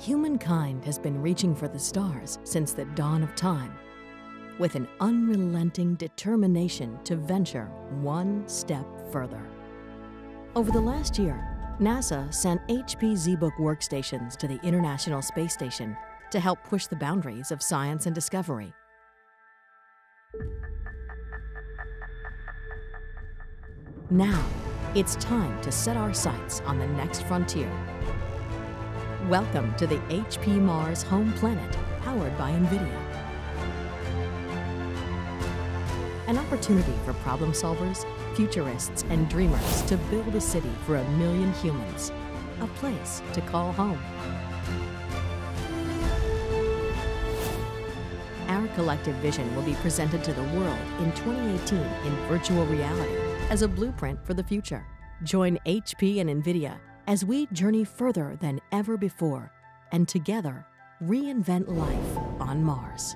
Humankind has been reaching for the stars since the dawn of time, with an unrelenting determination to venture one step further. Over the last year, NASA sent HP ZBook workstations to the International Space Station to help push the boundaries of science and discovery. Now, it's time to set our sights on the next frontier. Welcome to the HP Mars Home Planet, powered by NVIDIA. An opportunity for problem solvers, futurists, and dreamers to build a city for 1 million humans, a place to call home. Our collective vision will be presented to the world in 2018 in virtual reality as a blueprint for the future. Join HP and NVIDIA as we journey further than ever before and together reinvent life on Mars.